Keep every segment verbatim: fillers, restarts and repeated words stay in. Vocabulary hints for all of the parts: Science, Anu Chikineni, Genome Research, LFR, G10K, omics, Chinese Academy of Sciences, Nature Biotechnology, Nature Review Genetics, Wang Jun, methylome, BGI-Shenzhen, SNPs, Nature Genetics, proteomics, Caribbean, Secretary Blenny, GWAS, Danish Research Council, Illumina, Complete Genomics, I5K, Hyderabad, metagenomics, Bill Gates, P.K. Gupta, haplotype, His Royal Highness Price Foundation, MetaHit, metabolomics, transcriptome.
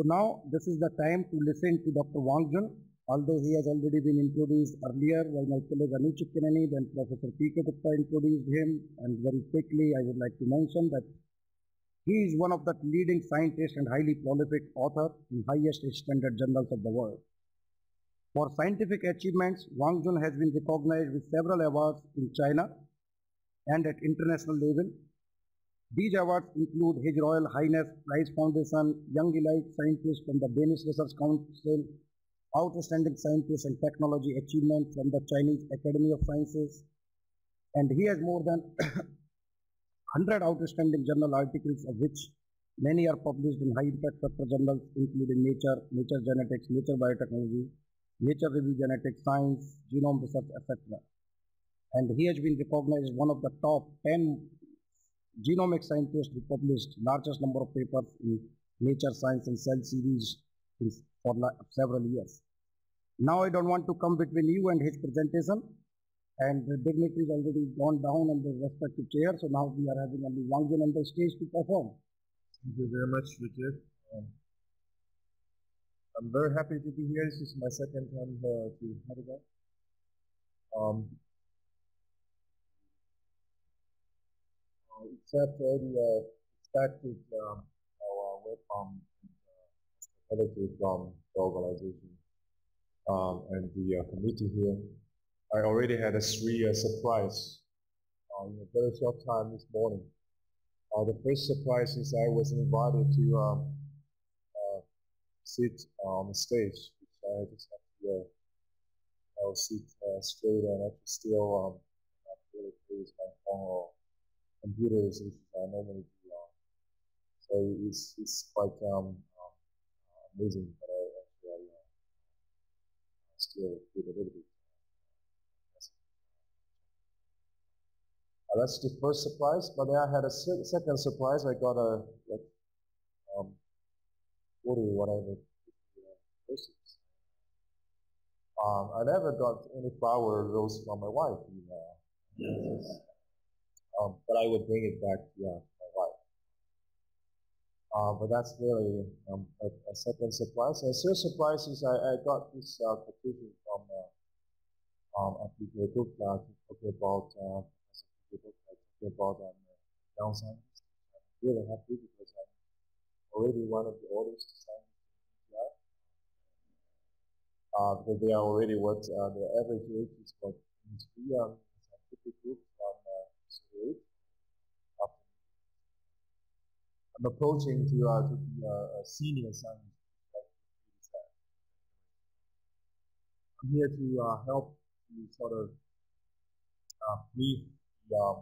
So now this is the time to listen to Doctor Wang Jun, although he has already been introduced earlier by my colleague Anu Chikineni, then Professor P K Gupta introduced him, and very quickly I would like to mention that he is one of the leading scientists and highly prolific author in highest standard journals of the world. For scientific achievements, Wang Jun has been recognized with several awards in China and at international level. These awards include His Royal Highness Price Foundation, Young Elite Scientist from the Danish Research Council, Outstanding Scientist and Technology Achievement from the Chinese Academy of Sciences, and he has more than one hundred outstanding journal articles, of which many are published in high-impact sector journals including Nature, Nature Genetics, Nature Biotechnology, Nature Review Genetics, Science, Genome Research, et cetera. And he has been recognized as one of the top ten genomic scientists who published largest number of papers in Nature, Science, and Cell series for several years. Now I don't want to come between you and his presentation, and the dignity is already gone down on the respective chair, so now we are having only Wang Jun on the stage to perform. Thank you very much, Vijay. Um, I'm very happy to be here. This is my second time uh, to Hyderabad. Um, uh, except all the uh, expected um, our welcome and hospitality uh, from the organization um, and the uh, committee here. I already had a three uh, surprise uh, in a very short time this morning. Uh, the first surprise is I was invited to um, uh, sit on the stage, which I just have to uh, I'll sit uh, straight and actually still um, not really use my phone or computers, which I normally do. Uh, so it's, it's quite um, um, amazing, but I actually uh, still feel a little bit. Uh, that's the first surprise, but then I had a se second surprise. I got a, like, um, forty, whatever, roses. Um, I never got any flower rose from my wife. You know. Yes. Um, but I would bring it back to yeah, my wife. Uh, but that's really um, a, a second surprise. And the third surprise is I, I got this uh, quotation from uh, um, P K Gupta talking about uh, about um, young scientists. I'm really happy because I'm already one of the oldest scientists in B G I. Uh, because they are already what uh, the average age is what in the um, scientific group from uh, up. I'm approaching to uh, to be uh, a senior scientist. I'm here to uh, help you sort of uh, brief the um,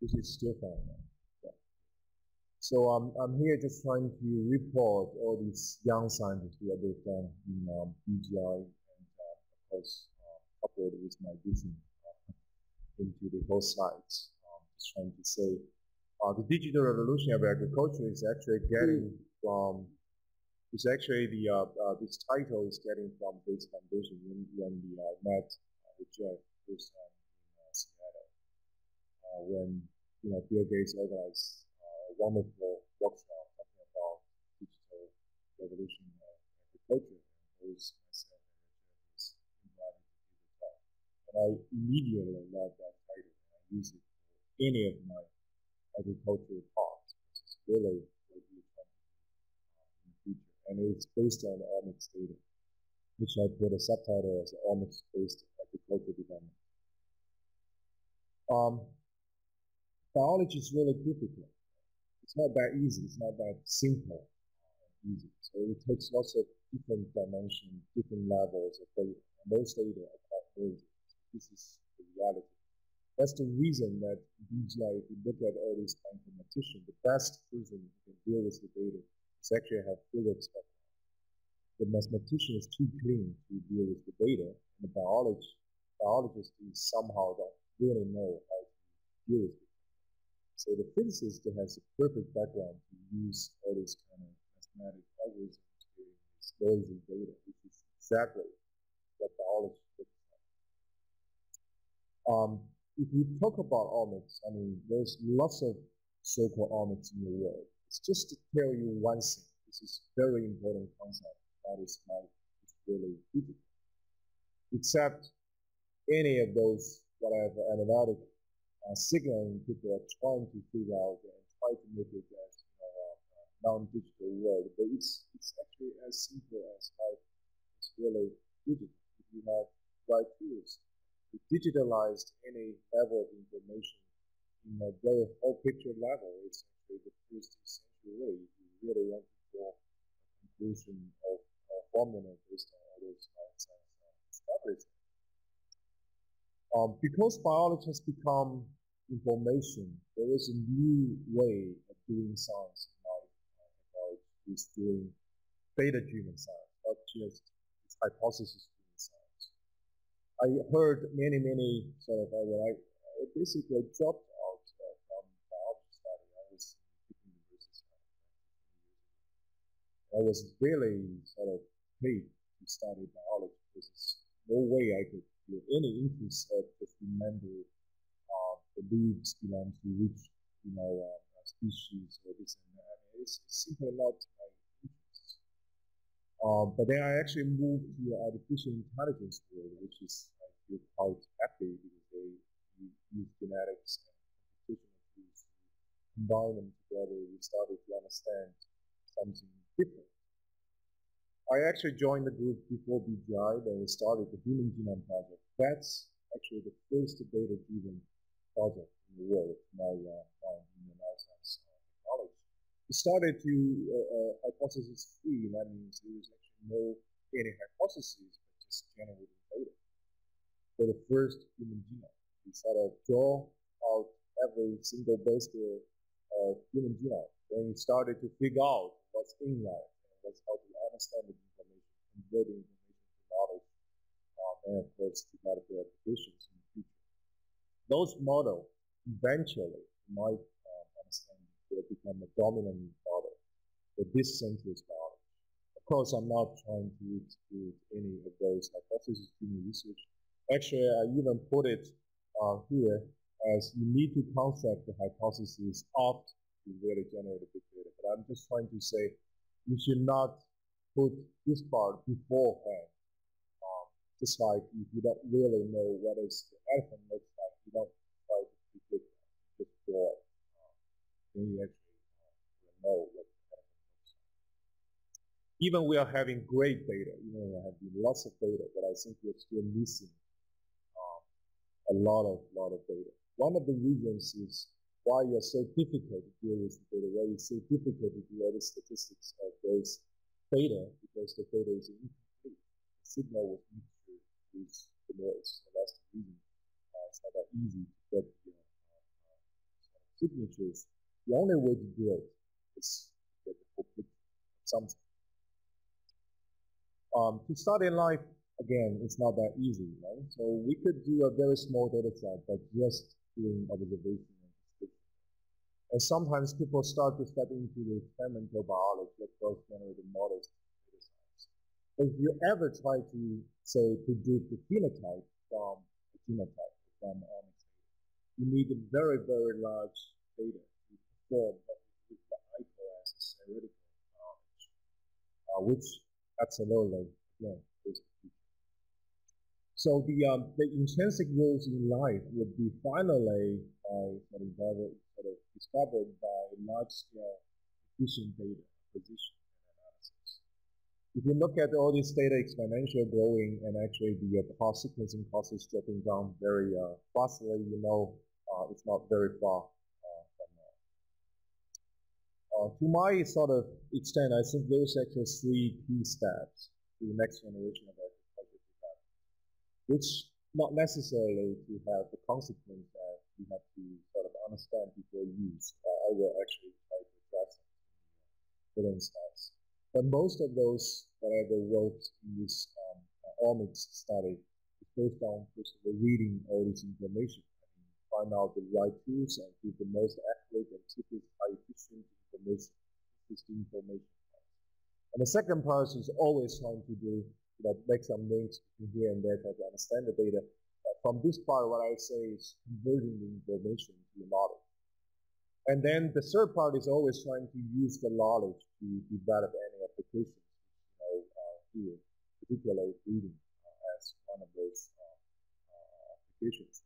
This is still fine. Yeah. So um, I'm here just trying to report all these young scientists who have done in um, B G I and uh, of course uh, upload with my vision uh, into the whole sites. Um, just trying to say uh, the digital revolution of agriculture is actually getting from. It's actually the uh, uh, this title is getting from this foundation when, when the uh, met with Jeff first time in uh, Seattle uh, when you know Bill Gates organized uh, a wonderful workshop talking about digital revolution of agriculture, and those myself and Jeff was invited to do the talk, and I immediately loved that title and I use it for any of my agricultural talks, which is really. And it's based on omics data, which I put a subtitle as omics-based agricultural development. Um, biology is really difficult. It's not that easy. It's not that simple and easy. So it takes lots of different dimensions, different levels of data, and those data are quite noisy. This is the reality. That's the reason that B G I, if you look at all these bioinformaticians, the best person who can deal with the data. It's actually have bigger spectrum. The mathematician is too clean to deal with the data, and the biologist, biologist is somehow don't really know how to deal with it. So the physicist has a perfect background to use all these kind of mathematical algorithms to explore the data, which is exactly what biology looks like. Um, if you talk about omics, I mean, there's lots of so-called omics in the world. It's just to tell you one thing. This is a very important concept that is not really difficult. Except any of those whatever analytic uh, signaling people are trying to figure out and try to make it as you know, a non-digital world, but it's it's actually as simple as like it's really digital. If you have right tools, you digitalize any level of information in a very whole picture level. It's actually the first essential way if you really want to draw a conclusion of a formula based on all those science and discoveries. Um, because biology has become information, there is a new way of doing science in our technology. It's doing data-driven science, not just it's hypothesis-driven science. I heard many, many sort of, I, I, I basically dropped out uh, from biology study. I was in the university study. I was really sort of paid to study biology because there's no way I could any interest of just remember uh, the leaves belong to which you know uh, species or this and that. I mean, it's, it's simply not my interest. Um, but then I actually moved to the artificial intelligence world, which is I feel quite happy because they use genetics and computational tools to combine them together. We started to understand something different. I actually joined the group before B G I, then we started the Human Genome Project. That's actually the first data-driven project in the world, my human life science technology. We started to uh, uh, hypothesis-free, that means there is actually no any hypotheses, but just generating data. For the first human genome, we sort of draw out every single base pair of human genome. Then we started to figure out what's in life. That's how we understand the information, converting information to models, um, and of course developing applications in the future. Those models eventually, in my uh, understanding, will become a dominant model for this century's biology. Of course, I'm not trying to exclude any of those hypotheses in research. Actually, I even put it uh, here as you need to construct the hypotheses after you really generate the big data. But I'm just trying to say, you should not put this part beforehand. Um, just like if you don't really know what is the elephant looks like, you don't try to predict that. You just draw it. Um, then you actually uh, will know what the elephant looks like. Even we are having great data, you know, we have lots of data, but I think we're still missing um, a lot of lot of data. One of the reasons is why you're so difficult to deal with the data, why it's so difficult to do all the statistics of those data, because the data is incomplete. The signal was mixed with the noise, so that's the reason uh, it's not that easy to get the you know, uh, uh, signatures. The only way to do it is to get the whole picture of something. Um, to start in life, again, it's not that easy, right? So we could do a very small data set, but just doing observation. And sometimes people start to step into the experimental biology, like those generated models of data science. If you ever try to, say, predict the phenotype from the genotype, from omics data, you need a very, very large data to perform what we call as theoretical knowledge, uh, which absolutely, again, is the future. So the, um, the intrinsic rules in life would be finally, uh, sort of discovered by large-scale efficient data acquisition and analysis. If you look at all this data exponential growing and actually the uh, cost sequencing cost is dropping down very uh, fastly, you know uh, it's not very far uh, from now. Uh, to my sort of extent, I think there's actually three key steps to the next generation of agriculture development, which not necessarily to have the consequence that you have to sort of understand before use. Uh, I will actually try to address it in the instance. But most of those whatever works in this um, uh, omics study is based on first of all reading all this information and find out the right tools and give the most accurate and cheapest high efficient information, existing information. And the second part is always trying to do, you know, make some links between here and there, try to understand the data. But from this part, what I say is converting the information to a model. And then the third part is always trying to use the knowledge to develop any applications, you know, uh, here, particularly breeding uh, as one of those uh, uh, applications.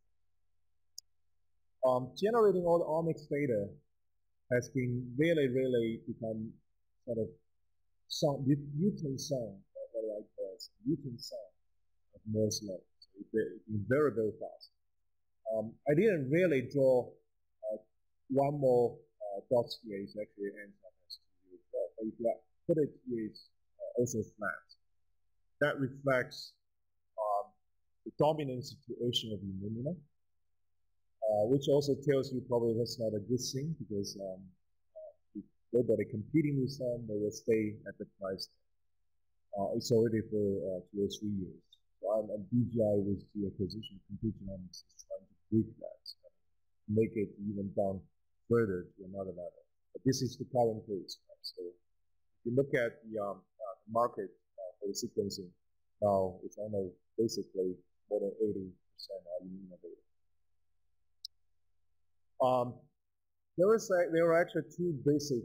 Um, generating all the omics data has been really, really become sort of some Newton's sound, what I like as Newton's sound of Moore's law. So it's very, very fast. Um, I didn't really draw uh, one more uh, dot here, is actually ends up as two, but if you put it here, it's uh, also flat. That reflects um, the dominant situation of Illumina, uh, which also tells you probably that's not a good thing because um, nobody competing with them, they will stay at the price. Uh, it's already for uh, two or three years. So I'm at B G I with the acquisition of Complete Genomics is trying to break that, and make it even down further to another level. But this is the current case. Right? So if you look at the, um, uh, the market uh, for the sequencing, now it's almost basically more than eighty percent are Illumina data. Um, there, is a, there are actually two basic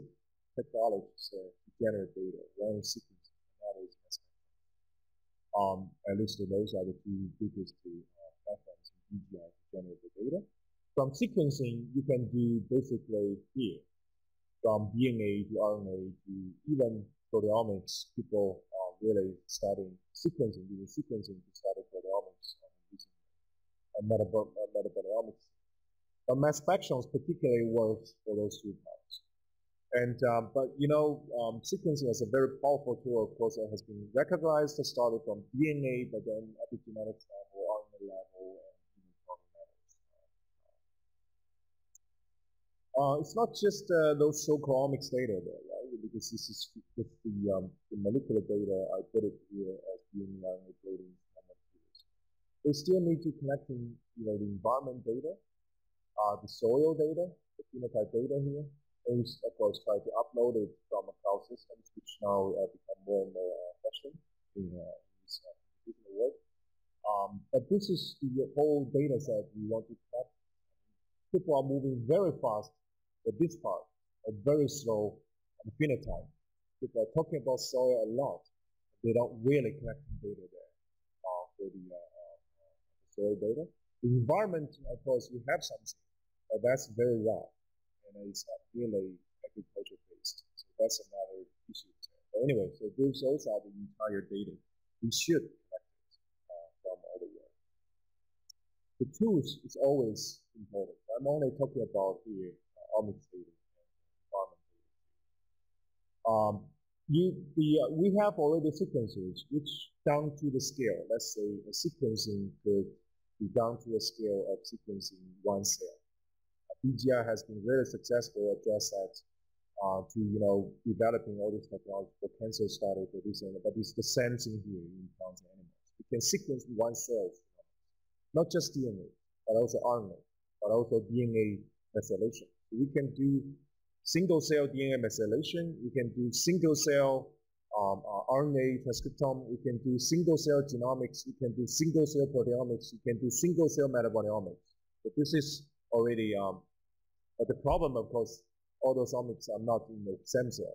technologies uh, to generate data. One is sequencing, another is mass spectrometry. Um, at least those are the two biggest two, uh, platforms in B G I to generate the data. From sequencing, you can do basically here, from D N A to R N A to even proteomics. People are really studying sequencing, using sequencing to study proteomics and metabolomics. But mass spectrometry particularly works for those two parts. And, um, but you know, um, sequencing is a very powerful tool, of course, that has been recognized, started from D N A, but then epigenetics level, R N A level, and human protein levels. Uh, it's not just uh, those so-omics data there, right? Because this is just the, um, the molecular data, I put it here as D N A, R N A, protein, and molecules. They still need to connect in, you know, the environment data, Uh, the soil data, the phenotype data here, and of course try to upload it from a cloud system, which now uh, become more and more uh, fashion in uh, this particular uh, work. Um, but this is the whole data set we want to collect. People are moving very fast for this part, but very slow on the phenotype. People are talking about soil a lot, but they don't really collect the data there uh, for the, uh, uh, the soil data. The environment, of course, you have something. But that's very raw, and it's not really agriculture-based. So that's another issue. But anyway, so those are the entire data. We should collect it uh, from all the world. The tools is always important. I'm only talking about here uh, omics data and environment data. Um, you, the, uh, we have already sequences, which down to the scale. Let's say a sequencing could be down to a scale of sequencing one cell. B G I has been really successful at just that, uh, to, you know, developing all this technology for cancer study, for this and that, but it's the same thing here in plants and animals. We can sequence one cell, not just D N A, but also R N A, but also D N A methylation. We can do single cell D N A methylation, we can do single cell um, uh, R N A transcriptome, we can do single cell genomics, we can do single cell proteomics, we can do single cell metabolomics. But this is already, um, but the problem, of course, all those omics are not in the same cell.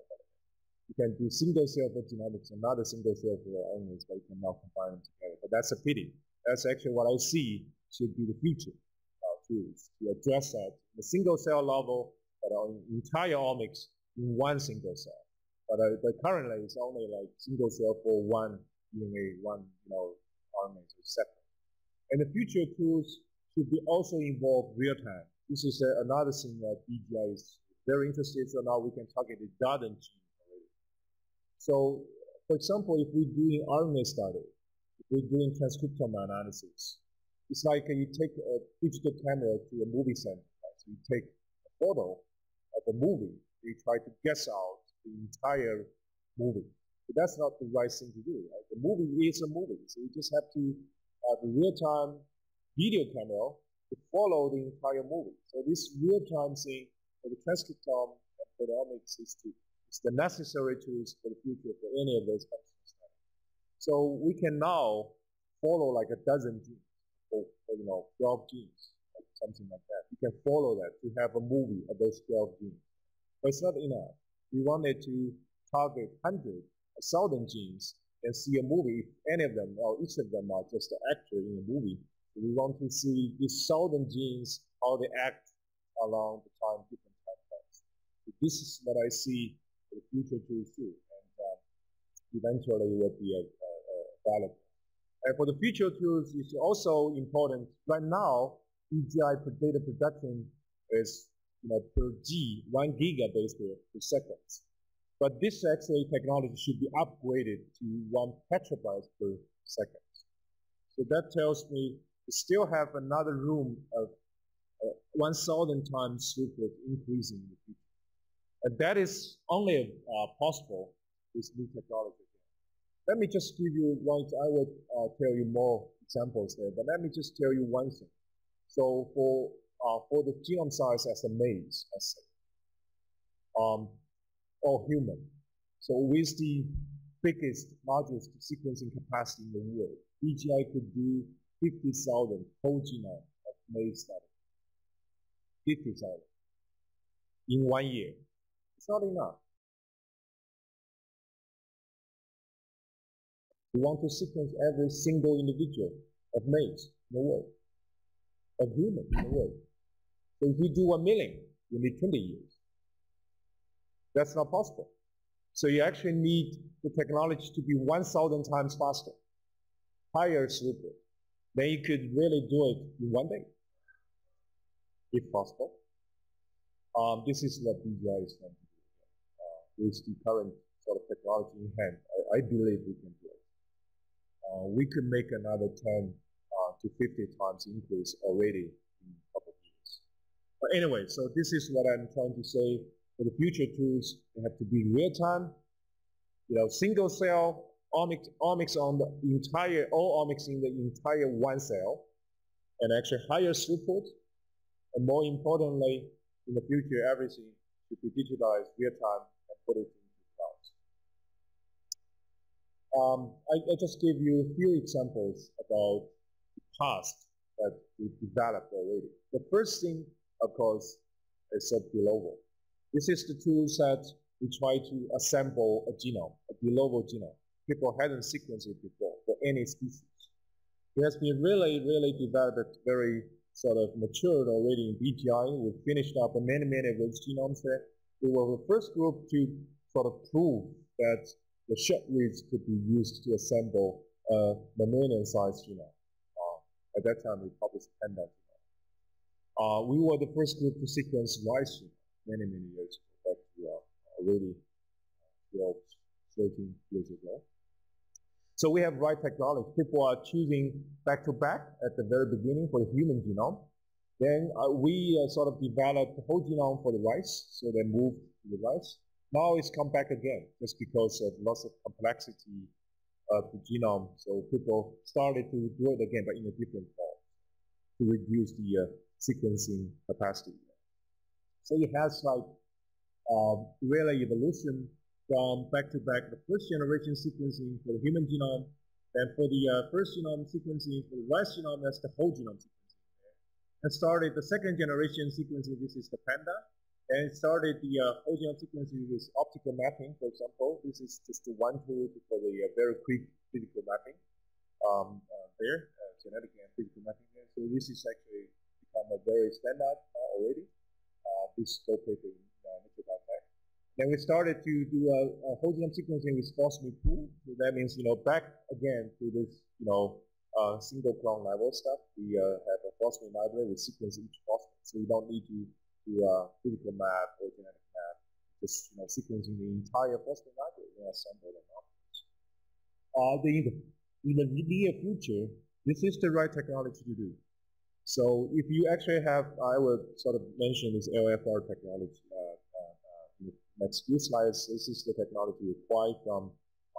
You can do single cell for genomics, another single cell for the omics, but you cannot combine them together. But that's a pity. That's actually what I see should be the future uh, tools to address that at the single cell level, but on entire omics in one single cell. But, uh, but currently, it's only like single cell for one D N A, one, you know, R N A, et cetera. And the future tools should be also involved real time. This is uh, another thing that B G I is very interested in. So now we can target the garden gene already. So, for example, if we're doing R N A study, if we're doing transcriptome analysis, it's like uh, you take a digital camera to a movie center. Right? So you take a photo of a movie, you try to guess out the entire movie. But that's not the right thing to do. Right? The movie is a movie, so you just have to have a real-time video camera to follow the entire movie. So this real-time thing for the transcriptome and proteomics is, to, is the necessary tools for the future for any of those functional studies. So we can now follow like a dozen genes you know, twelve genes, like something like that. You can follow that to have a movie of those twelve genes. But it's not enough. We wanted to target one hundred, one thousand genes and see a movie. If any of them or each of them are just an actor in a movie, we want to see these one thousand genes, how they act along the time, different time frames. So this is what I see for the future to do. And uh, eventually it will be a, a, a dialogue. And for the future tools, it's also important. Right now, B G I data production is, you know, per G, one gigabase per second. But this X-ray technology should be upgraded to one petabyte per second. So that tells me we still have another room of uh, one thousand times throughput increasing in the future. And that is only uh, possible with new technology. Let me just give you one, I will uh, tell you more examples there, but let me just tell you one thing. So for, uh, for the genome size as a maze, I say, um, or human. So with the biggest, largest sequencing capacity in the world, B G I could do fifty thousand whole genome of maze study. fifty thousand in one year. It's not enough. We want to sequence every single individual of maize in the world, of human in the world. So if you do one million, you need twenty years. That's not possible. So you actually need the technology to be one thousand times faster, higher throughput. Then you could really do it in one day, if possible. Um, this is what B G I is trying to do. Uh, with the current sort of technology in hand, I, I believe we can do it. Uh, we could make another ten uh, to fifty times increase already in a couple of years. But anyway, so this is what I'm trying to say. For the future tools, they have to be real time. You know, single cell omics, omics on the entire, all omics in the entire one cell, and actually higher throughput. And more importantly, in the future, everything should be digitized real time and put it. Um, I, I just give you a few examples about the past that we developed already. The first thing, of course, is a biloval. This is the tool set we try to assemble a genome, a biloval genome. People hadn't sequenced it before for any species. It has been really, really developed, very sort of matured already in B G I. We finished up many, many of those genomes there. We were the first group to sort of prove that the short reads could be used to assemble a uh, mammalian-sized genome. Uh, at that time, we published panda genome. Uh, we were the first group to sequence rice genome many, many years ago, back to uh, already twelve, thirteen years ago. So we have rice technology. People are choosing back-to-back -back at the very beginning for the human genome. Then uh, we uh, sort of developed the whole genome for the rice, so they moved to the rice. Now it's come back again, just because of lots of complexity of the genome. So people started to do it again, but in a different form, to reduce the uh, sequencing capacity. So it has like um, really evolution from back-to-back, the first generation sequencing for the human genome, then for the uh, first genome sequencing, for the rice genome, that's the whole genome sequencing. And started the second generation sequencing, this is the panda. And it started the uh, whole genome sequencing with optical mapping, for example. This is just the one tool for the uh, very quick physical mapping um, uh, there, uh, genetic and physical mapping there. So this is actually become a very standard uh, already. Uh, this gold paper in Nature Biotechnology. Then we started to do a, a whole genome sequencing with phosphine pool. So that means, you know, back again to this, you know, uh, single clone level stuff. We uh, have a phosphine library. We sequence each phosphine, so you don't need to to a physical map or genetic map, just, you know, sequencing the entire phosphate library and assemble them afterwards. Uh, the, in the near future, this is the right technology to do. So if you actually have, I will sort of mention this L F R technology uh, uh, uh, in the next few slides. This is the technology required from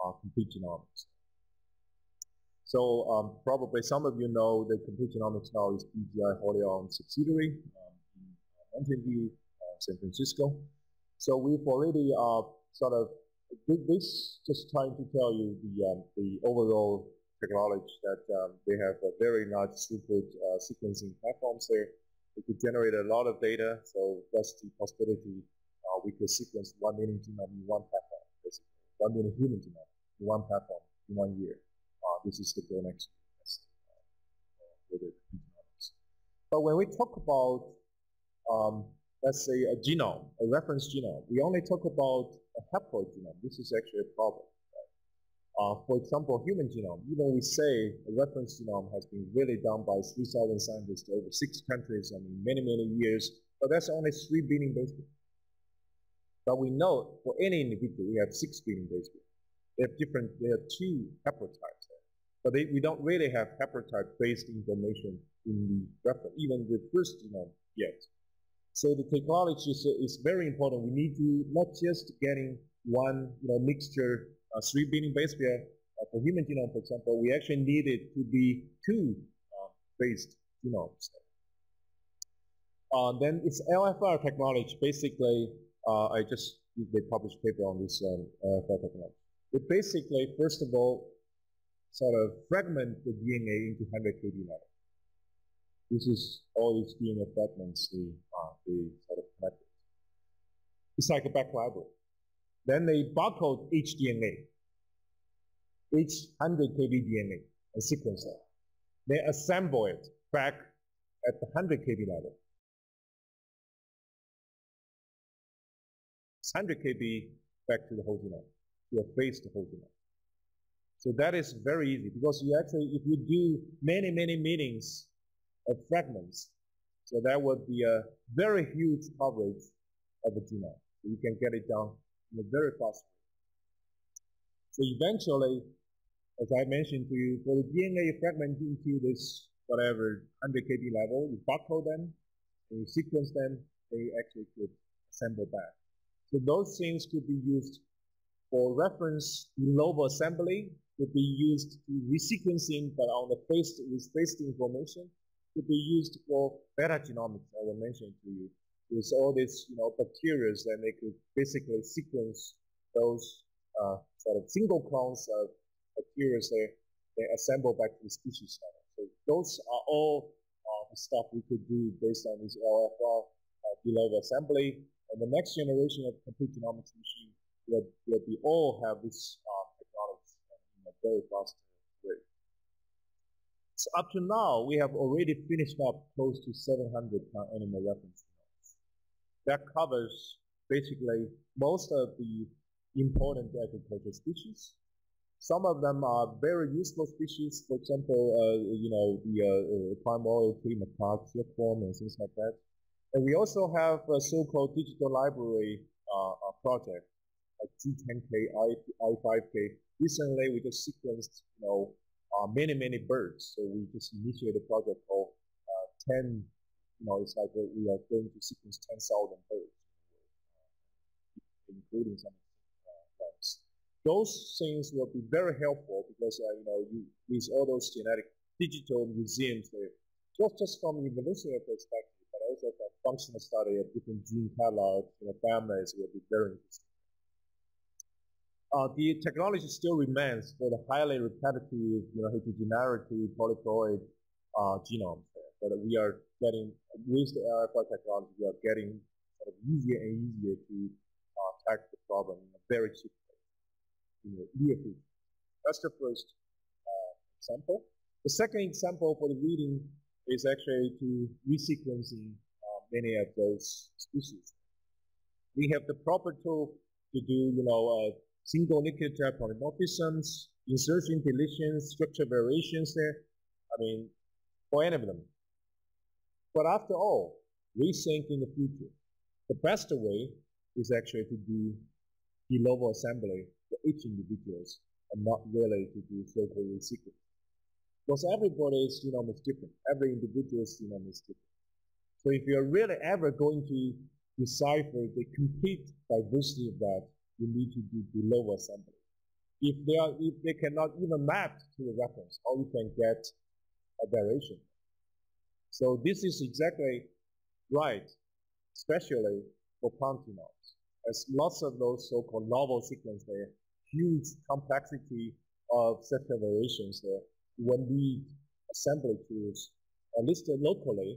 uh, complete genomics. So um, probably some of you know that complete genomics now is B G I wholly owned subsidiary. Um, Interview, uh, San Francisco. So we've already uh, sort of, this just trying to tell you the, um, the overall acknowledge that um, they have a very large throughput uh, sequencing platforms there. They could generate a lot of data, so that's the possibility uh, we could sequence one million genomes in one platform, basically. One million human genomes in one platform in one year. Uh, this is the goal next year. But when we talk about, um, let's say, a genome, a reference genome, we only talk about a haploid genome. This is actually a problem. Uh, for example, human genome, even we say a reference genome has been really done by three thousand scientists over six countries and in many, many years, but that's only three billion base pairs. But we know for any individual, we have six billion base pairs. They have different, they have two haplotypes there. But they, we don't really have haplotype-based information in the reference, even the first genome yet. So the technology is, is very important. We need to not just getting one you know, mixture Uh, three billion base pair uh, for human genome, for example, we actually need it to be two uh, based genomes. Uh, then it's L F R technology. Basically, uh, I just they published a paper on this um, L F R technology. It basically, first of all, sort of fragment the D N A into one hundred K B level. This is all these D N A fragments they, uh, they sort of connected. It's like a back library. Then they barcode each D N A, each one hundred K B D N A, and sequence it. They assemble it back at the one hundred K B level. It's one hundred K B back to the whole genome. You efface the whole genome. So that is very easy because you actually, if you do many, many meetings of fragments, so that would be a very huge coverage of the genome. So you can get it down in a very fast way. So eventually, as I mentioned to you, for the D N A fragment into this whatever one hundred K B level, you barcode them, and you sequence them, they actually could assemble back. So those things could be used for reference in novel assembly, could be used to resequencing, but on the face with face information, could be used for beta genomics, I will mention to you. With all these, you know, bacteria, then they could basically sequence those uh, sort of single clones of bacteria. They they assemble back to the species level. So those are all uh, the stuff we could do based on this L F R below uh, assembly. And the next generation of complete genomics machine will will be all have this uh, technology in a very fast way. So up to now, we have already finished up close to seven hundred animal references. That covers basically most of the important agricultural species. Some of them are very useful species. For example, uh, you know, the uh, palm oil tree, macaque, silkworm, and things like that. And we also have a so-called digital library uh, project, like G ten K, I five K. Recently, we just sequenced, you know, uh, many, many birds. So we just initiated a project called uh, ten. You know, it's like we are going to sequence ten thousand birds, including some plants. Uh, those things will be very helpful because, uh, you know, you, with all those genetic digital museums, there, just, just from an evolutionary perspective, but also from functional study of different gene catalogs, you know, families will be very interesting. Uh, the technology still remains for the highly repetitive, you know, heterogeneity, polyploid uh, genome. But we are getting, with the L F R technology, we are getting sort of easier and easier to uh, tackle the problem in a very cheap way, in the near future. That's the first uh, example. The second example for the reading is actually to resequencing uh, many of those species. We have the proper tool to do, you know, uh, single nucleotide polymorphisms, insertion, deletions, structure variations there. I mean, for any of them. But after all, we think in the future, the best way is actually to do de novo assembly for each individuals and not really to do so-called resequencing. Because everybody's genome is different. Every individual's genome is different. So if you're really ever going to decipher the complete diversity of that, you need to do de novo assembly. If they, are, if they cannot even map to the reference, all you can get a variation. So this is exactly right, especially for plant genomes. As lots of those so-called novel sequences, there, huge complexity of sector variations uh, when we assembly tools are listed locally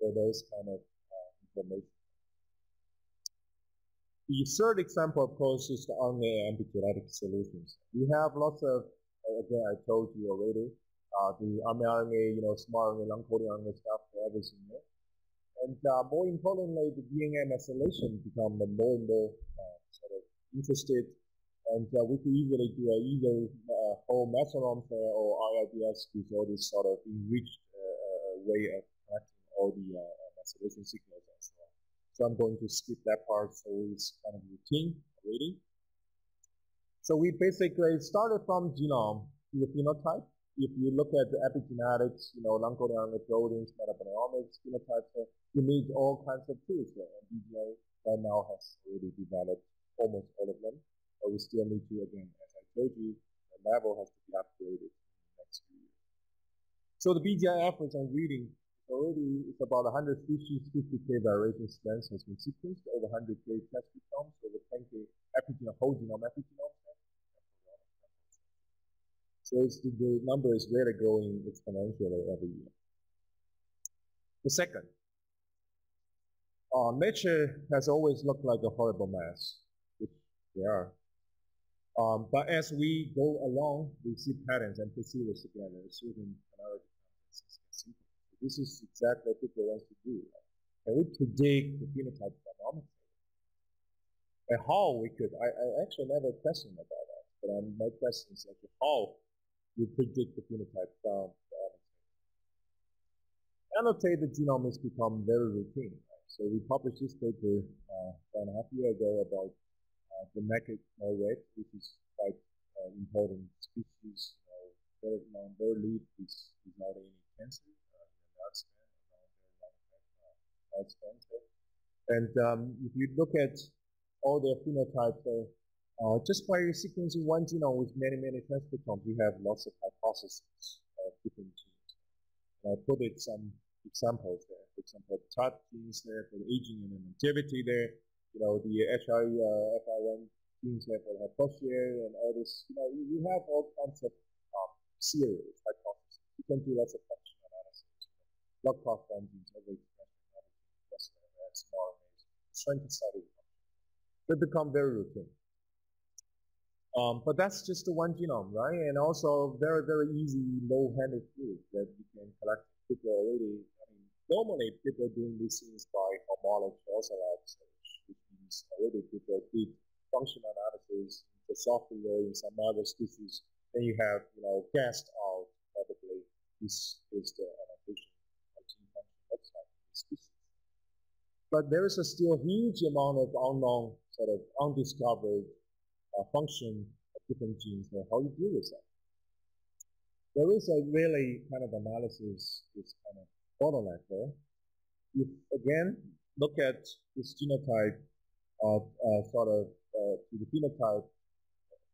for those kind of uh, information. The third example, of course, is the R N A epigenetic solutions. We have lots of, again, I told you already, uh, the mRNA, you know, small R N A, long-coding R N A stuff, everything there. And uh, more importantly, the D N A methylation become more and more uh, sort of interested. And uh, we could easily do uh, either uh, whole methylome pair or I R D S with all this sort of enriched uh, way of collecting all the uh, methylation signals and so on. So I'm going to skip that part, so it's kind of routine already. So we basically started from genome to the phenotype. If you look at the epigenetics, you know, long-coding R N A proteins, metabolomics, phenotypes, uh, you need all kinds of tools. Uh, and B G I right now has already developed almost all of them. But we still need to, again, as I told you, the level has to be upgraded in the next few years. So the B G I efforts on reading already, it's about one hundred species, fifty K variation strengths has been sequenced, over one hundred K test genomes, over ten K epigenome, whole genome epigenome. So it's the, the number is really growing exponentially every year. The second, uh, nature has always looked like a horrible mess, which they are. Um, but as we go along, we see patterns and procedures together, certain polarity. This is exactly what people want to do. Right? And we predict the phenotype phenomenon. And how we could, I, I actually never questioned about that, but um, my question is actually how you predict the phenotype from the annotate. Annotate the genome has become very routine. Right? So we published this paper uh, one and a half year ago about uh, the naked snow rat, which is quite uh, important species, you know, very long, very leaf is without any cancer. And um, if you look at all their phenotypes, uh, just by sequencing one genome with many, many transcriptomes, you have lots of hypotheses of different genes. And I put it some examples there. For example, the type genes there for the aging and the longevity there. You know, the H I F R one uh, genes there for the hypoxia and all this. You know, you have all kinds of um, series hypotheses. You can do lots of function analysis, blood cross functions, everything. More trying to study them. They become very routine. Um, but that's just the one genome, right? And also very, very easy, low-handed fruit that you can collect. People already, I mean, normally people are doing these things by homology also labs, which means already people did functional analysis in the software in some other species. Then you have, you know, guessed out probably this is the annotation of gene function website in this species. But there is a still huge amount of unknown, sort of undiscovered uh, function of different genes and how you deal with that. There is a really kind of analysis, this kind of bottleneck there. If, again, look at this genotype of uh, sort of uh, to the phenotype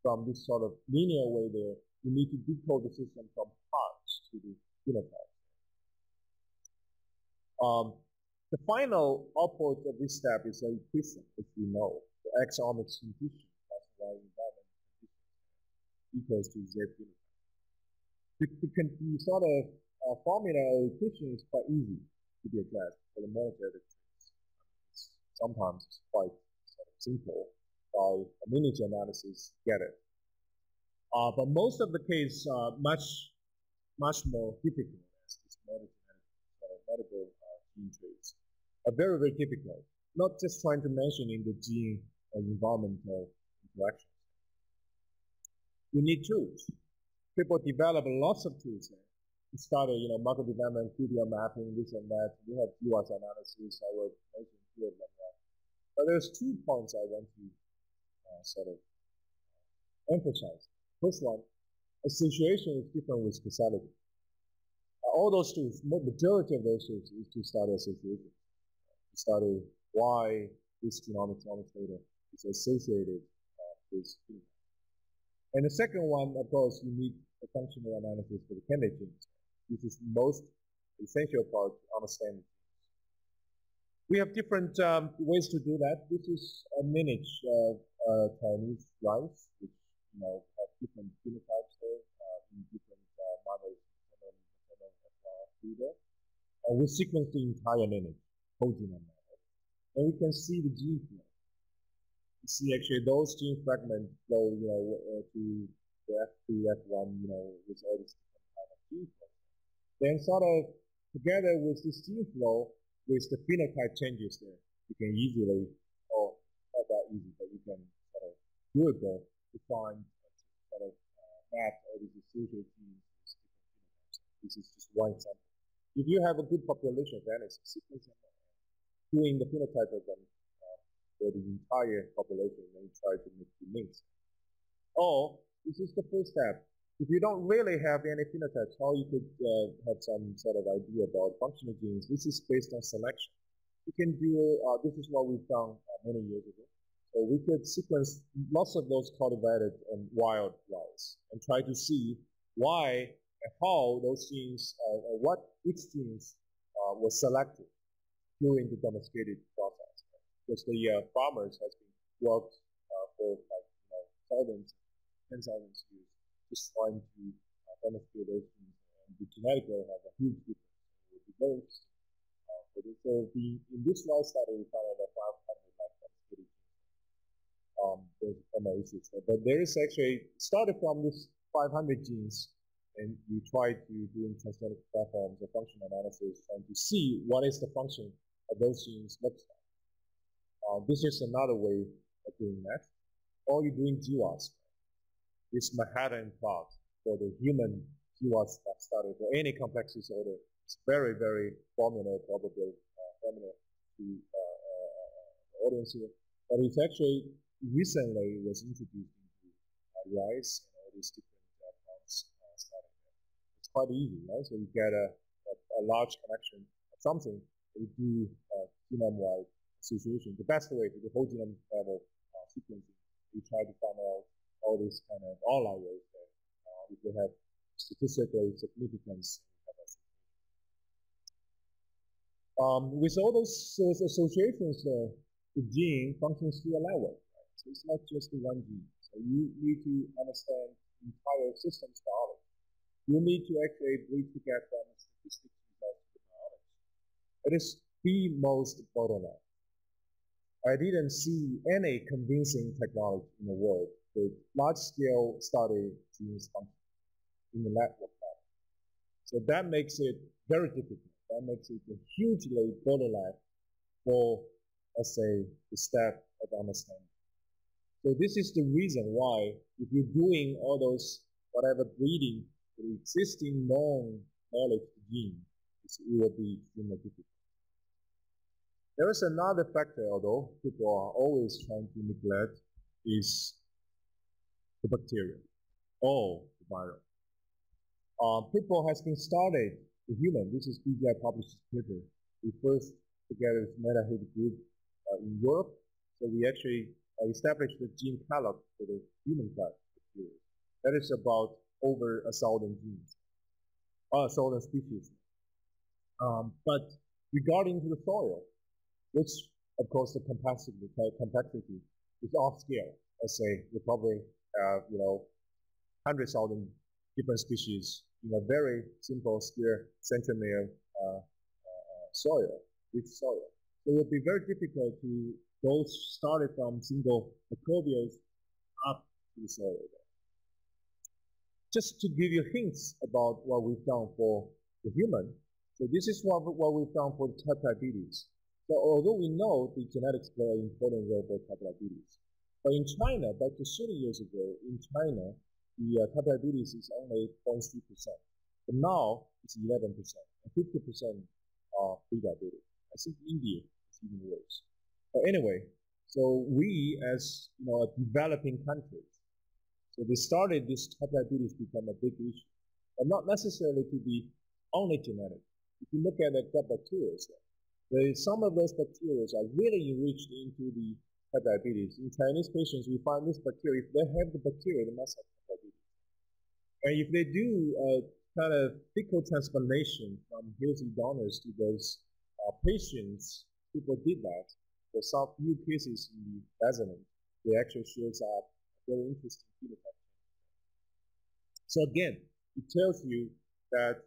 from this sort of linear way there, you need to decode the system from parts to the phenotype. Um, The final output of this step is an equation, which we know, the axiomics condition, that's why environment condition equals to Z phenotype. The, the, the sort of uh, formula or equation is quite easy to be addressed for the monetary traits. It's, sometimes it's quite sort of simple by a miniature analysis, get it. Uh, but most of the case are uh, much, much more difficult as this multiple uh, gene traits. Are very, very difficult, not just trying to mention in the gene and environmental interactions. We need tools. People develop lots of tools. We started, you know, market development, Q D R mapping, this and that. We have G W A S analysis. I will mention two of them now. But there's two points I want to uh, sort of emphasize. First one, association is different with causality. Uh, all those tools, majority of those tools is to study association. Study why this genomics data is associated uh, with phenotype. And the second one, of course, you need a functional analysis for the candidate genes. This is the most essential part to understand. We have different um, ways to do that. This is a lineage of uh, Chinese rice, which you know have different phenotypes. in different uh, models depending on the kind of F Y F data. And we sequence the entire lineage, whole genome model. And we can see the gene flow. You see actually those gene fragments flow, you know, uh, to the F two, F one, you know, with all these different kind of gene flow. Then sort of together with this gene flow, with the phenotype changes there, you can easily, or not that easy, but you can sort of do it though, to find sort of uh, map all these associated genes with different phenotypes. This is just one example. If you have a good population, then it's sequencing doing the phenotype of them uh, for the entire population, and then you try to make the links. Or this is the first step. If you don't really have any phenotypes, how you could uh, have some sort of idea about functional genes? This is based on selection. You can do uh, this is what we've done uh, many years ago. So we could sequence lots of those cultivated and wild flowers and try to see why and how those genes, uh, what each genes uh, was selected during the domesticated process. Right? Because the uh, farmers has been worked uh, for like you know, thousands, ten thousands years, just trying to uh, domesticate those genes, and the genetic level has a huge difference. It would be very interesting. Uh, but it, so the, in this slide study, we found that five hundred like domesticated genes. Um, there's primary issues, right? But there is actually started from this five hundred genes. And you try to do transgenic platforms or function analysis, trying to see what is the function of those genes looks like. Uh, this is another way of doing that. Or you're doing G W A S, this Manhattan plot for the human G W A S study for any complex disorder. It's very, very familiar, probably uh, familiar to uh, uh, audience here, but it's actually recently was introduced into uh, rice and all these different. Quite easy, right? So you get a, a, a large connection of something, you do uh, genome-wide association. The best way to do whole genome level uh, sequencing, you try to find out all these kind of outliers that uh, if they have statistical significance. Um, with all those, those associations, uh, the gene functions through a network, right? So it's not just the one gene. So you need to understand the entire system's biology. You need to actually bridge the gap from statistics results to biology. It is the most bottleneck. I didn't see any convincing technology in the world with large-scale study genes function in the network level. So that makes it very difficult. That makes it a hugely bottleneck for, let's say, the step of understanding. So this is the reason why if you're doing all those whatever breeding, the existing known knowledge gene, it will be extremely difficult. There is another factor, although people are always trying to neglect, is the bacteria or the virus. Uh, people has been started, the human, this is B G I published paper, we first together with MetaHit group uh, in Europe, so we actually uh, established the gene catalog for the human type bacteria. That is about over a thousand genes, or a thousand species. Um, but regarding to the soil, which of course the complexity, the complexity is off scale. Let's say you probably have, you know, hundred thousand different species in a very simple square centromere uh, uh, soil, rich soil. So it would be very difficult to go started from single microbials up to the soil. Just to give you hints about what we've done for the human, so this is what, what we've done for type diabetes. So although we know the genetics play an important role for type diabetes, but in China, back to thirty years ago, in China, the uh, type diabetes is only zero point three percent. But now, it's eleven percent, and fifty percent are pre-diabetic. I think India is even worse. But anyway, so we as, you know, a developing country, so they started this type diabetes become a big issue, but not necessarily to be only genetic. If you look at the gut bacteria, there some of those bacteria are really enriched into the type diabetes. In Chinese patients, we find this bacteria. If they have the bacteria, they must have type diabetes. And if they do a kind of fecal transplantation from healthy donors to those uh, patients, people did that. For some few cases in the resident, they actually shows up very interesting phenotype. So again, it tells you that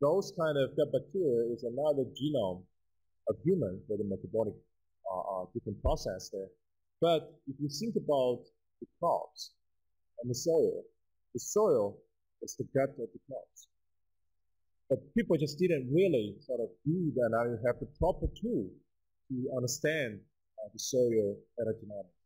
those kind of bacteria is another genome of human for the metabolic uh, uh, different process there. But if you think about the crops and the soil, the soil is the gut of the crops. But people just didn't really sort of do that. Now you have the proper tool to understand uh, the soil metagenomics.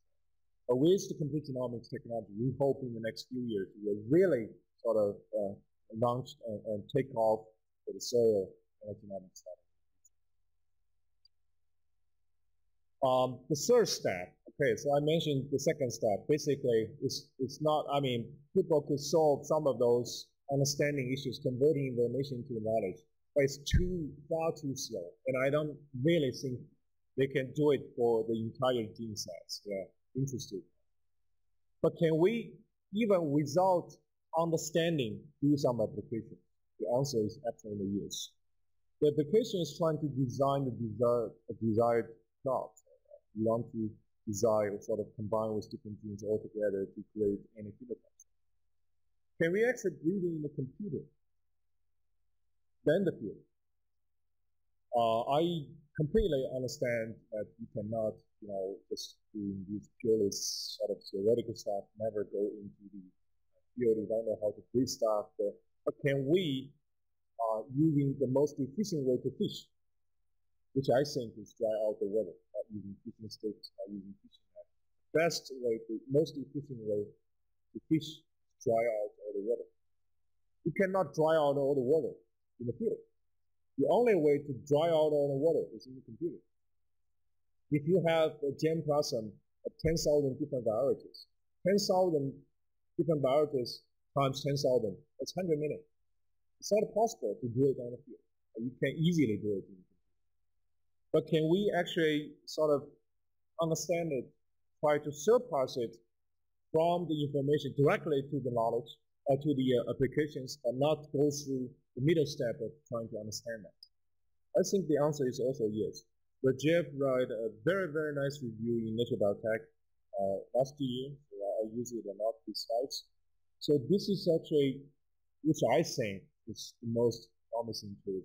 But with the complete genomics technology, we hope in the next few years we will really sort of uh, launch and, and take off for the soil metagenomics study. Um, the third step, okay, so I mentioned the second step. Basically, it's, it's not, I mean, people could solve some of those understanding issues, converting information to knowledge, but it's too, far too slow. And I don't really think they can do it for the entire gene sets. Yeah, interesting. But can we, even without understanding, do some application? The answer is absolutely yes. The application is trying to design the desired, the desired product. You want to design or sort of combine with different genes all together to create any phenotype. Can we actually read in the computer? Then the field. Uh, I completely understand that you cannot, you know, just doing these purely sort of theoretical stuff, never go into the field, you don't know how to read stuff. But, but can we, uh, using the most efficient way to fish, which I think is dry out the water, not using fishing sticks, not using fishing nets. The best way, the most efficient way to fish is dry out all the water. You cannot dry out all the water in the field. The only way to dry out all the water is in the computer. If you have a germplasm of ten thousand different varieties, ten thousand different varieties times ten thousand, that's one hundred million. It's not possible to do it on the field. You can easily do it in the field. But can we actually sort of understand it, try to surpass it from the information directly to the knowledge, or to the uh, applications, and not go through the middle step of trying to understand that? I think the answer is also yes. Rajiv wrote a very, very nice review in Nature Biotech uh, last year. I use it a lot besides. So this is actually, which I think is the most promising tool.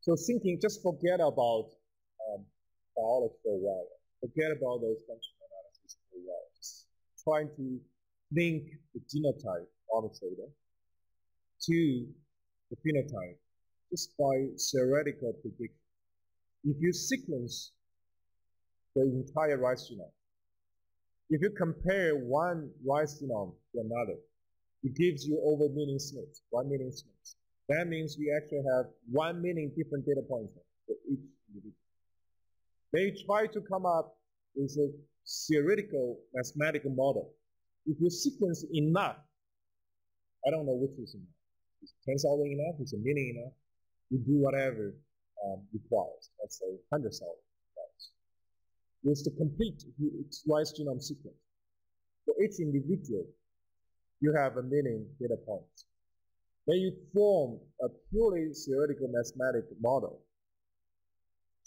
So thinking, just forget about um, biology for a while. Forget about those functional analyses for a while. Just trying to link the genotype of the data to the phenotype just by theoretical prediction. If you sequence the entire rice genome, if you compare one rice genome to another, it gives you over million SNPs, one million SNPs. That means we actually have one million different data points for each individual. They try to come up with a theoretical mathematical model. If you sequence enough, I don't know which is enough. Is ten thousand enough? Is a million enough? You do whatever um, requires. Let's say one hundred thousand rice. With the complete rice genome sequence, for each individual, you have a million data points. Then you form a purely theoretical mathematical model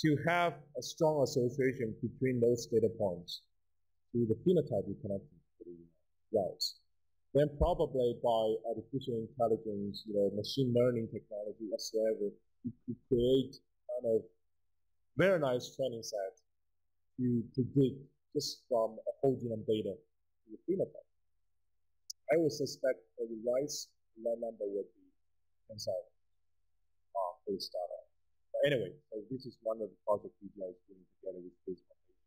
to have a strong association between those data points to the phenotype you connect to the routes. Then probably by artificial intelligence, you know, machine learning technology, whatsoever, you could create kind of very nice training set to predict just from a whole genome data to the phenotype. I would suspect that the rice that number would be inside uh, for the startup. But anyway, so this is one of the projects we guys doing together with Face Foundation.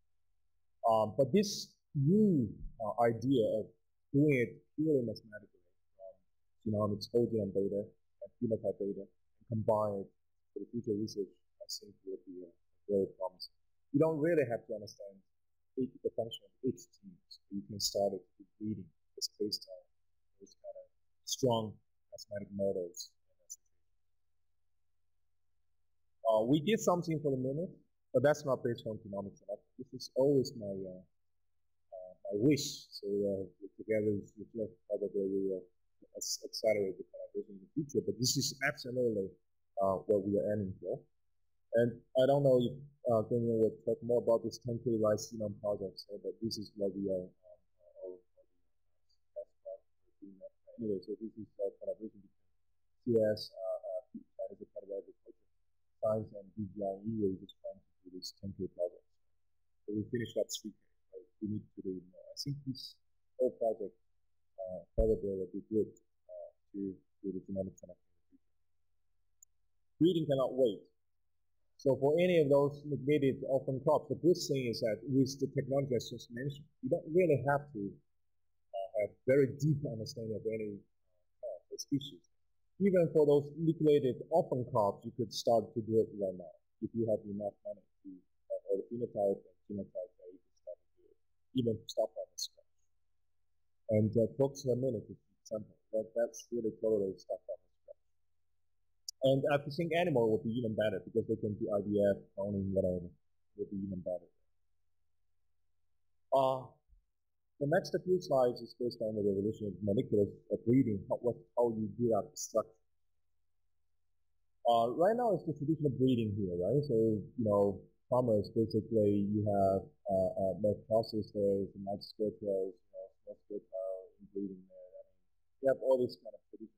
Um, but this new uh, idea of doing it purely mathematically from genomics, whole genome data, and phenotype data, and combine it for the future research, I think would be uh, very promising. You don't really have to understand the, the function of each gene, so you can start it with reading this based on those kind of strong mathematical models. Uh, we did something for the minute, but that's not based on genomics. This is always my uh, uh, my wish. So uh, together, with probably we will accelerate the collaboration in the future. But this is absolutely uh, what we are aiming for. And I don't know if uh, Daniel will talk more about this ten K rice genome project, uh, but this is what we are. Um, uh, all, all the, uh, anyway, so this is a collaboration between C S, uh, uh, Chinese Academy of Sciences, and B G I E, where we're just trying to do this ten K project. So we finished up three K. Right? We need to do it more. I think this whole project uh, probably will be good uh, to do the genomic connection in the future. Breeding cannot wait. So for any of those neglected open crops, the good thing is that with the technology I just mentioned, you don't really have to uh, have very deep understanding of any uh, species. Even for those neglected open crops, you could start to do it right now if you have enough money to uh, or the phenotype and genotype that you can start to do it, even start from scratch. And uh, proximity is an example that that's really totally stuff from. And I think animal would be even better because they can do I V F, cloning, whatever. It would be even better. Uh, the next few slides is based on the revolution of molecular breeding, how, what, how you build up the structure. Uh, right now it's the traditional breeding here, right? So, you know, farmers, basically, you have uh, uh, milk process there, the large scale cows, you know, small scale cows, breeding there. I mean, you have all this kind of traditional.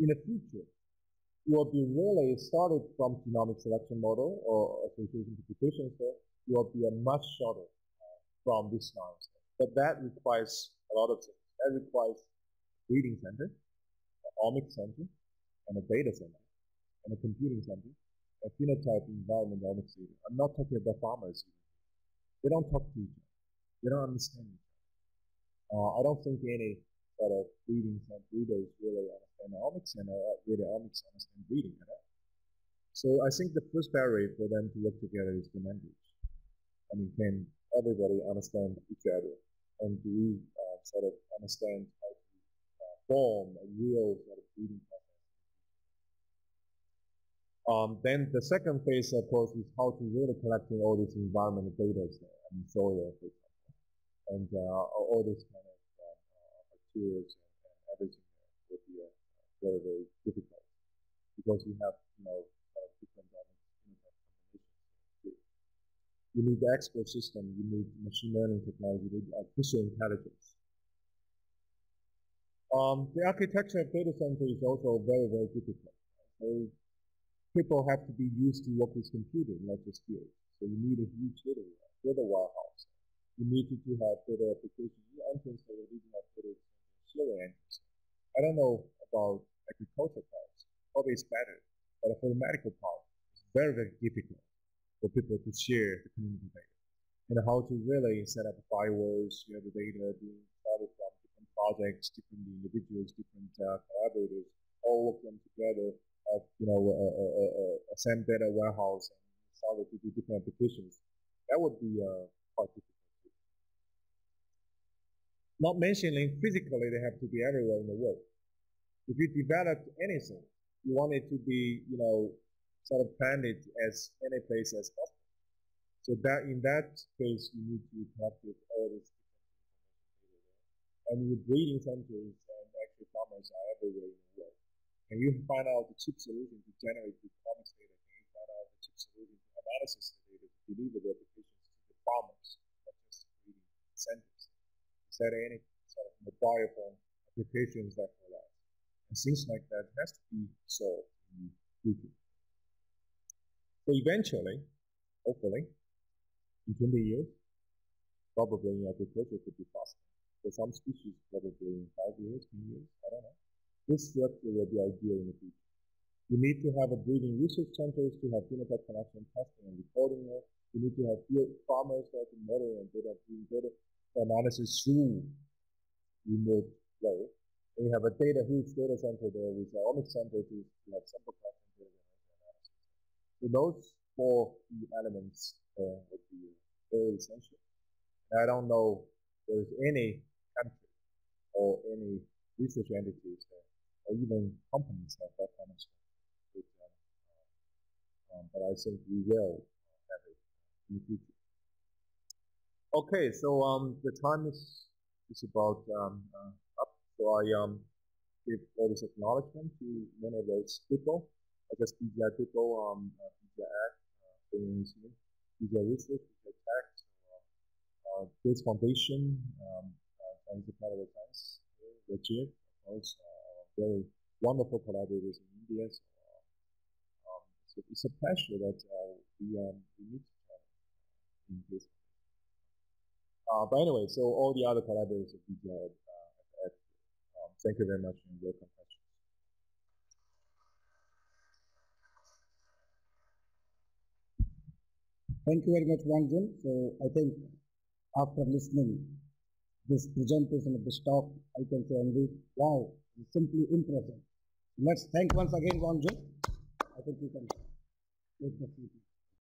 In the future, you will be really started from genomic selection model or association computations there. You will be a much shorter uh, from this science. But that requires a lot of things. That requires a breeding center, an omics center, and a data center, and a computing center, a phenotype environment omics center. I'm not talking about farmers here. They don't talk to each other. They don't understand each other. Uh, I don't think any sort of breeding center breeders really understand omics and uh, really omics understand breeding, you know? So I think the first barrier for them to work together is the language. I mean, can everybody understand each other? And do we uh, sort of understand how to uh, form a real sort of breeding process? Um, then the second phase, of course, is how to really collect all these environmental data, I mean, soil, for example, and uh, all these kind of um, uh, bacteria and, and everything. Very, very difficult because you have, you know, uh, different combinations. You need the expert system, you need machine learning technology, you need artificial intelligence. Um, the architecture of data center is also very, very difficult. So people have to be used to work with computers, not just fields. So you need a huge data, data warehouse. You need to have data application entrance, so you need to have data sharing entrance. I don't know about agriculture parts, probably it's better, but for the medical part, it's very, very difficult for people to share the community data. And how to really set up firewalls, you have the data being started from different projects, different individuals, different uh, collaborators, all of them together, at, you know, a, a, a, a same data warehouse and started to do different applications. That would be uh, quite difficult. Not mentioning physically, they have to be everywhere in the world. If you develop anything, you want it to be, you know, sort of planted as any place as possible. So that in that case, you need to connect with all this information data. And your breeding centers and actually farmers are everywhere in the world. Can you find out the cheap solution to generate the economics data? Can you find out the cheap solution to analysis the data to deliver the applications to the farmers, not just the breeding centers? Is there any sort of mobile phone applications that can allow? And things like that has to be solved in the future. So eventually, hopefully, in twenty years, probably in agriculture could be faster. For some species, probably in five years, ten years, I don't know. This structure will be ideal in the future. You need to have a breeding research centers to have phenotype connection testing and recording there. You need to have field farmers that can model and data breeding data analysis through remote way. We have a data, huge data center there with the omics center to have sample collection data and analysis. So those four key elements uh, would be very essential. And I don't know if there's any country or any research entities there, or even companies that have that kind of stuff. Um, but I think we will have it in the future. Okay, so um, the time is, is about um, uh, So I um, give all this acknowledgement to many of those people, such as B G I people, um, uh, B G I Act, uh, B G I Research, B G I Tech, so, uh, uh, Gates Foundation, um, uh, Chinese Academy of Sciences, Rajiv, also uh, very wonderful collaborators in India. So, uh, um, so it's a pleasure that uh, we, um, we meet uh, in this. Uh, by the way, so all the other collaborators of B G I at, uh, at, um, thank you very much and welcome questions. Thank you very much, Wang Jun. So I think after listening this presentation of this talk, I can say only, wow, it's simply impressive. Let's thank once again Wang Jun. I think you can make the meeting.